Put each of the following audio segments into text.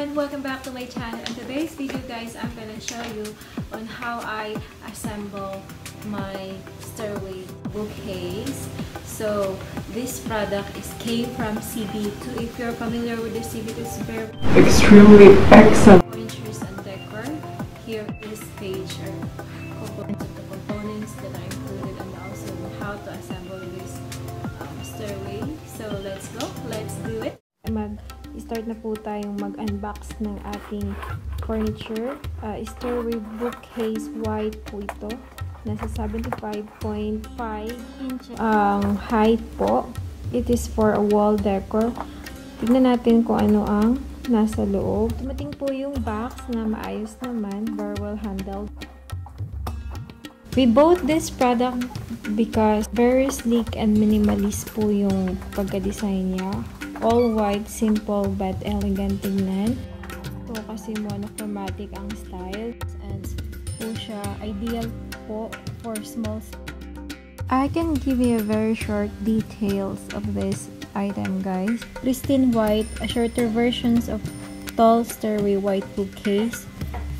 everyone, welcome back to my channel. In today's video guys, I'm gonna show you on how I assemble my stairway bouquets. So this product came from CB2. If you're familiar with the CB2, it's very extremely excellent pointers and decor. Here is page or the components that I included and also how to assemble this stairway. So let's go, let's do it. Start na po tayong mag-unbox ng ating furniture. Stairway bookcase wide po ito. Nasa 75.5 inches ang height po. It is for a wall decor. Tignan natin kung ano ang nasa loob. Tumating po yung box na maayos naman. Very well handled. We bought this product because very sleek and minimalist po yung pagka-design niya. All white, simple, but elegant tingnan. So, kasi monochromatic ang style. And po siya, ideal po for small. I can give you a very short details of this item, guys. Pristine white, a shorter versions of tall stairway white bookcase.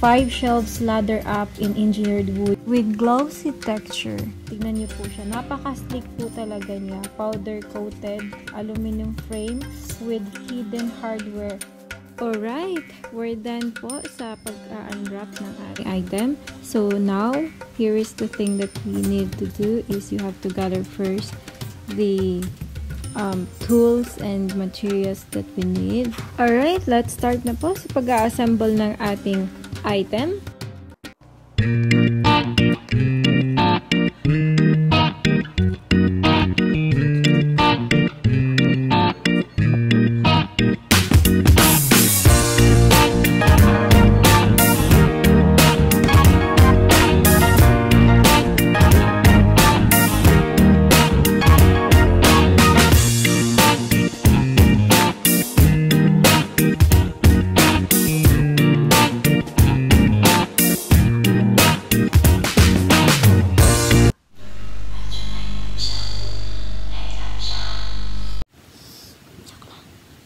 5 shelves ladder up in engineered wood with glossy texture. Tignan niyo po siya. Napaka-sleek po talaga niya. Powder-coated aluminum frame with hidden hardware. Alright, we're done po sa pag-unwrap ng ating item. So now, here is the thing that we need to do is you have to gather first the tools and materials that we need. Alright, let's start na po sa pag-assemble ng ating item.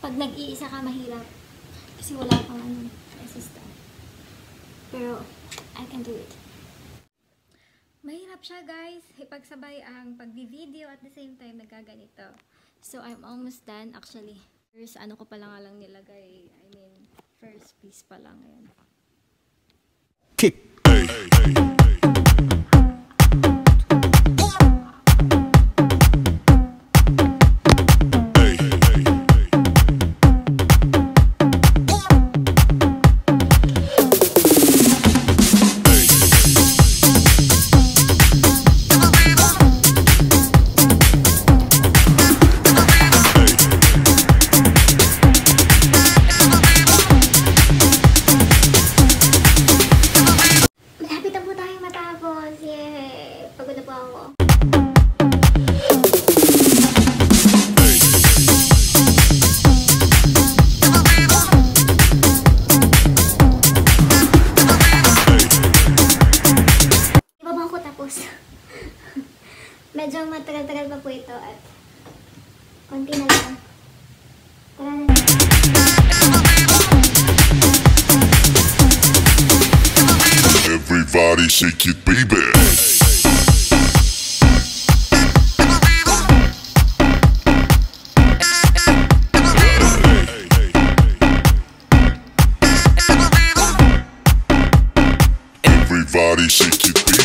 Pag nag-iisa ka, mahirap. Kasi wala kang assistant. Pero, I can do it. Mahirap siya, guys. Ipagsabay ang pag-video at the same time nagkaganito. So, I'm almost done, actually. First, ano ko pala nga lang nilagay. I mean, first piece pa lang ngayon. Kick! Hey, hey, hey. Medyo matagal-tagal pa po ito at konti na lang. Tara na lang. Everybody shake it, baby! Everybody shake it, baby!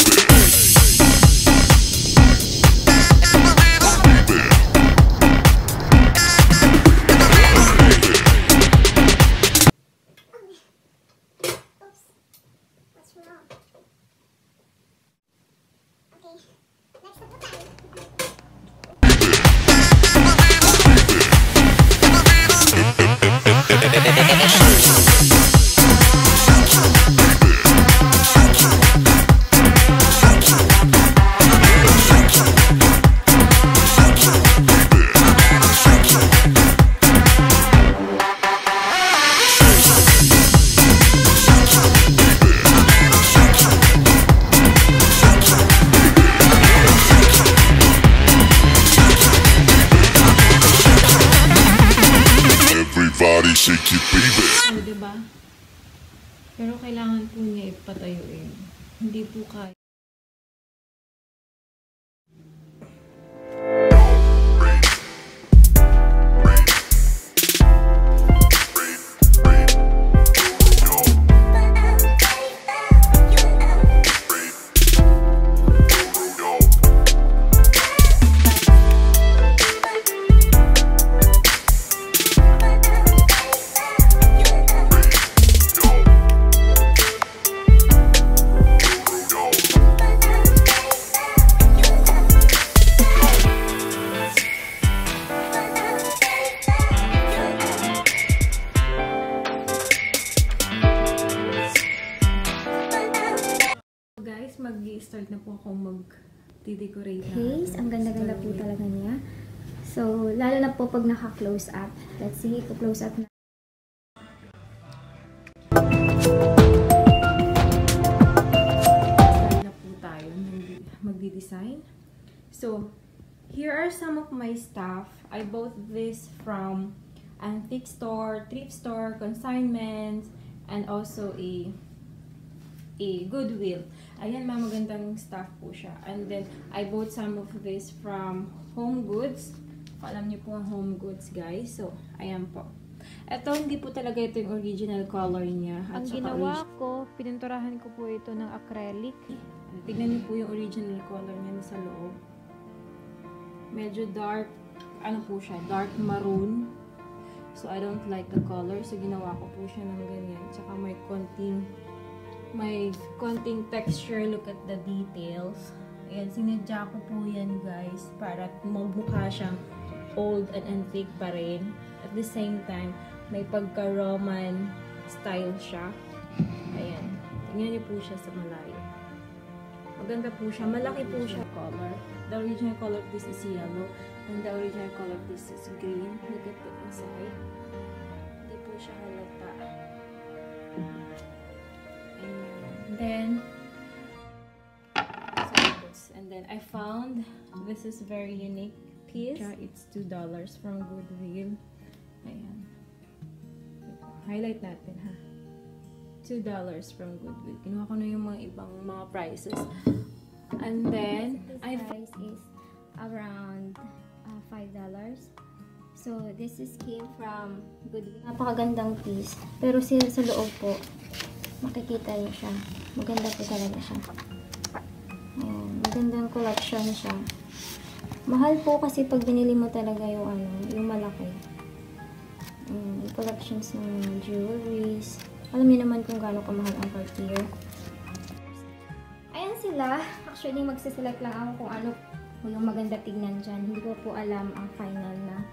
shake it, baby. O, diba? Pero kailangan po niya ipatayuin. Hindi po kaya. Mag-start na po akong mag-decorate na. Face, ang ganda-ganda po talaga niya. So, lalo na po pag naka-close up. Let's see, ito-close up na. Start na po tayo mag-design. So, here are some of my stuff. I bought this from antique store, thrift store, consignments, and also a Goodwill. Ayan, magandang stuff po siya. And then, I bought some of this from Home Goods. Alam niyo po ang Home Goods, guys. So, ayan po. Ito, hindi po talaga ito yung original color niya. At ang ginawa ko, pininturahan ko po ito ng acrylic. Tignan niyo po yung original color niya sa loob. Medyo dark, ano po siya, dark maroon. So, I don't like the color. So, ginawa ko po siya ng ganyan. Tsaka may konting texture. Look at the details. Ayan, sinadya ko po yan, guys, para mabukha siyang old and antique pa rin. At the same time, may pagka-Roman style siya. Ayan, tingnan niyo po siya sa malayo. Maganda po siya, malaki po siya color. The original color of this is yellow and the original color of this is green. Look at the inside. Hindi po siya halata. And then I found this is very unique piece. It's $2 from Goodwill. Ayan. Highlight natin, ha. $2 from Goodwill. Kinuha ko na yung mga ibang mga prices. And then I price is around $5. So this is came from Goodwill. Napakagandang piece. Pero sa loob po, makikita niyo siya. Maganda po talaga siya. Ayan. Magandang collection siya. Mahal po kasi pag binili mo talaga yung, yung malaki. Ayan. Yung collections ng jewelries. Alam niyo naman kung gaano kamahal ang Cartier. Ayan sila. Actually, magsiselect lang ako kung ano yung maganda tignan dyan. Hindi ko po alam ang final na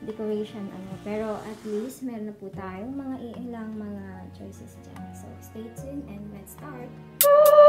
decoration ano, pero at least meron na po tayong mga ilang mga choices dyan. So stay tuned and let's start! Wow.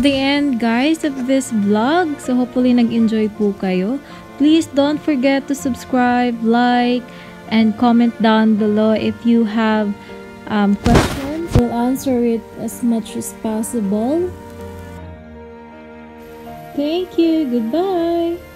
the end, guys, of this vlog. So hopefully nag-enjoy po kayo. Please don't forget to subscribe, like, and comment down below if you have questions. We'll answer it as much as possible. Thank you. Goodbye.